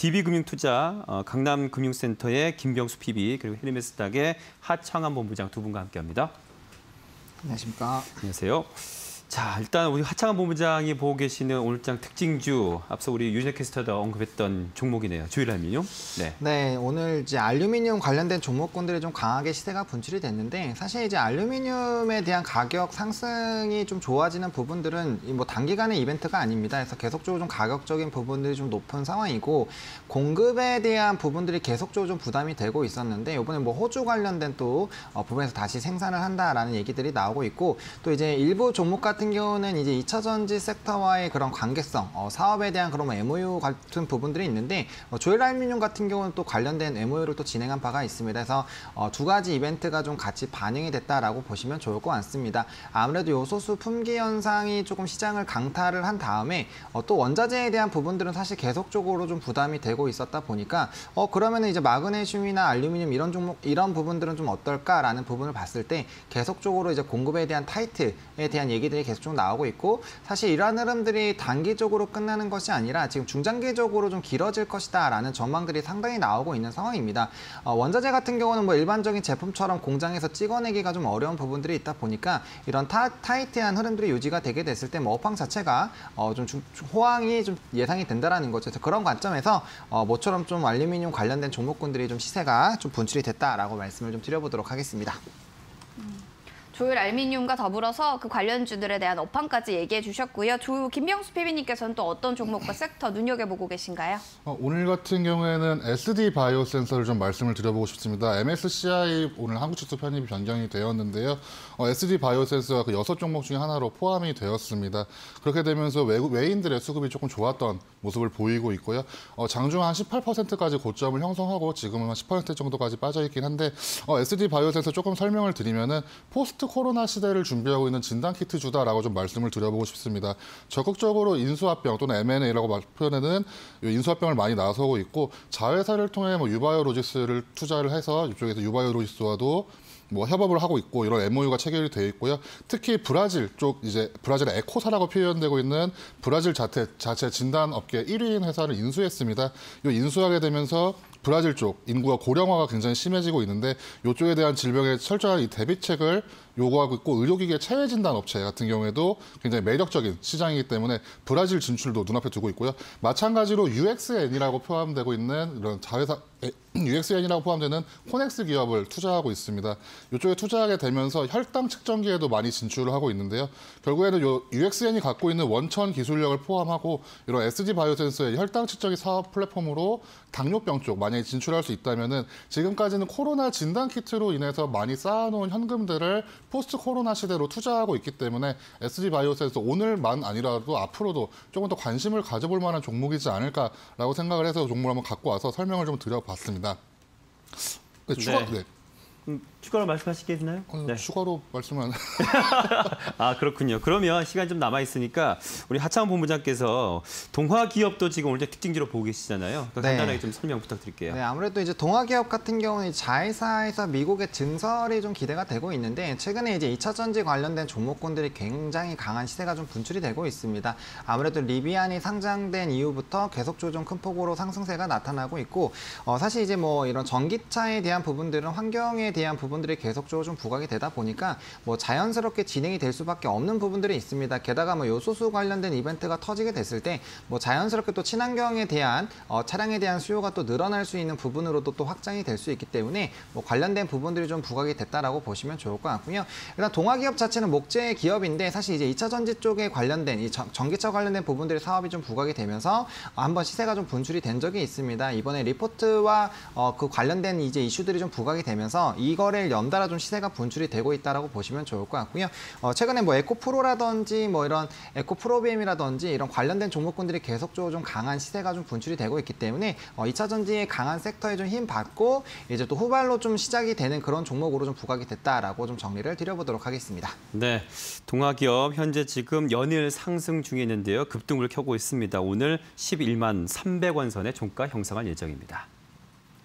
DB금융투자 강남금융센터의 김병수 PB 그리고 헤르메스닥의 하창한 본부장 두 분과 함께합니다. 안녕하십니까? 안녕하세요. 자, 일단 우리 하창한 본부장이 보고 계시는 오늘장 특징주, 앞서 우리 유진혁 캐스터가 언급했던 종목이네요. 조일알미늄. 네, 오늘 이제 알루미늄 관련된 종목군들이 좀 강하게 시세가 분출이 됐는데, 사실 이제 알루미늄에 대한 가격 상승이 좀 좋아지는 부분들은 뭐 단기간의 이벤트가 아닙니다. 그래서 계속적으로 좀 가격적인 부분들이 좀 높은 상황이고, 공급에 대한 부분들이 계속적으로 좀 부담이 되고 있었는데, 이번에 뭐 호주 관련된 또 부분에서 다시 생산을 한다라는 얘기들이 나오고 있고, 또 이제 일부 종목 같은 경우는 이제 2차전지 섹터와의 그런 관계성, 사업에 대한 그런 MOU 같은 부분들이 있는데, 조일알미늄 같은 경우는 또 관련된 MOU를 또 진행한 바가 있습니다. 그래서 두 가지 이벤트가 좀 같이 반영이 됐다라고 보시면 좋을 것 같습니다. 아무래도 요소수 품귀 현상이 조금 시장을 강타를 한 다음에 또 원자재에 대한 부분들은 사실 계속적으로 좀 부담이 되고 있었다 보니까 그러면은 이제 마그네슘이나 알루미늄 이런 종목, 이런 부분들은 좀 어떨까라는 부분을 봤을 때 계속적으로 이제 공급에 대한 타이트에 대한 얘기들이 계속 좀 나오고 있고, 사실 이러한 흐름들이 단기적으로 끝나는 것이 아니라 지금 중장기적으로 좀 길어질 것이다라는 전망들이 상당히 나오고 있는 상황입니다. 원자재 같은 경우는 뭐 일반적인 제품처럼 공장에서 찍어내기가 좀 어려운 부분들이 있다 보니까 이런 타이트한 흐름들이 유지가 되게 됐을 때 뭐 업황 자체가 좀 호황이 좀 예상이 된다라는 거죠. 그래서 그런 관점에서 모처럼 좀 알루미늄 관련된 종목군들이 좀 시세가 좀 분출이 됐다라고 말씀을 좀 드려보도록 하겠습니다. 조일알미늄과 더불어서 그 관련주들에 대한 업황까지 얘기해 주셨고요. 김병수 PB님께서는 또 어떤 종목과 섹터 눈여겨보고 계신가요? 오늘 같은 경우에는 SD바이오센서를 좀 말씀을 드려보고 싶습니다. MSCI 오늘 한국주수 편입이 변경이 되었는데요. SD바이오센서가 그 6종목 중에 하나로 포함이 되었습니다. 그렇게 되면서 외인들의 수급이 조금 좋았던 모습을 보이고 있고요. 장중 한 18%까지 고점을 형성하고 지금은 한 10% 정도까지 빠져있긴 한데, SD바이오센서 조금 설명을 드리면은 포스트 코로나 시대를 준비하고 있는 진단키트 주다라고 좀 말씀을 드려보고 싶습니다. 적극적으로 인수합병 또는 M&A라고 표현하는 인수합병을 많이 나서고 있고, 자회사를 통해 뭐 유바이오로지스를 투자를 해서 이쪽에서 유바이오로지스와도 뭐 협업을 하고 있고, 이런 MOU가 체결이 되어 있고요. 특히 브라질 쪽, 이제 브라질의 에코사라고 표현되고 있는 브라질 자체 진단업계 1위인 회사를 인수했습니다. 이 인수하게 되면서 브라질 쪽 인구가 고령화가 굉장히 심해지고 있는데, 이쪽에 대한 질병에 철저한 이 대비책을 요구하고 있고, 의료기계 체외 진단 업체 같은 경우에도 굉장히 매력적인 시장이기 때문에 브라질 진출도 눈앞에 두고 있고요. 마찬가지로 UXN이라고 포함되고 있는 이런 자회사 UXN이라고 포함되는 코넥스 기업을 투자하고 있습니다. 이쪽에 투자하게 되면서 혈당 측정기에도 많이 진출을 하고 있는데요. 결국에는 요 UXN이 갖고 있는 원천 기술력을 포함하고 이런 SD 바이오센서의 혈당 측정기 사업 플랫폼으로 당뇨병 쪽 만약에 진출할 수 있다면은, 지금까지는 코로나 진단 키트로 인해서 많이 쌓아놓은 현금들을 포스트 코로나 시대로 투자하고 있기 때문에 SD 바이오센서 오늘만 아니라도 앞으로도 조금 더 관심을 가져볼 만한 종목이지 않을까라고 생각을 해서 종목을 한번 갖고 와서 설명을 좀 드려봤습니다. 네, 추가로 말씀하시겠나요? 네. 추가로 말씀은 아, 그렇군요. 그러면 시간 좀 남아 있으니까 우리 하창원 본부장께서 동화기업도 지금 오늘 특징주로 보고 계시잖아요. 네. 간단하게 좀 설명 부탁드릴게요. 네, 아무래도 이제 동화기업 같은 경우는 자회사에서 미국의 증설이 좀 기대가 되고 있는데, 최근에 이제 2차전지 관련된 종목군들이 굉장히 강한 시세가 좀 분출이 되고 있습니다. 아무래도 리비안이 상장된 이후부터 계속적으로 좀 큰 폭으로 상승세가 나타나고 있고, 사실 이제 뭐 이런 전기차에 대한 부분들은 환경에 대한 부분들이 계속적으로 좀 부각이 되다 보니까 뭐 자연스럽게 진행이 될 수밖에 없는 부분들이 있습니다. 게다가 뭐 요소수 관련된 이벤트가 터지게 됐을 때 뭐 자연스럽게 또 친환경에 대한 차량에 대한 수요가 또 늘어날 수 있는 부분으로도 또 확장이 될 수 있기 때문에 뭐 관련된 부분들이 좀 부각이 됐다라고 보시면 좋을 것 같고요. 일단 동화기업 자체는 목재 기업인데, 사실 이제 2차전지 쪽에 관련된 이 전기차 관련된 부분들의 사업이 좀 부각이 되면서 한번 시세가 좀 분출이 된 적이 있습니다. 이번에 리포트와 그 관련된 이제 이슈들이 좀 부각이 되면서 이거를 연달아 좀 시세가 분출이 되고 있다라고 보시면 좋을 것 같고요. 최근에 뭐 에코프로라든지 뭐 이런 에코프로비엠이라든지 이런 관련된 종목군들이 계속적으로 좀 강한 시세가 좀 분출이 되고 있기 때문에 2차전지의 강한 섹터에 좀 힘 받고 이제 또 후발로 좀 시작이 되는 그런 종목으로 좀 부각이 됐다라고 좀 정리를 드려보도록 하겠습니다. 네, 동화기업 현재 지금 연일 상승 중에 있는데요. 급등을 켜고 있습니다. 오늘 11만 300원 선의 종가 형성할 예정입니다.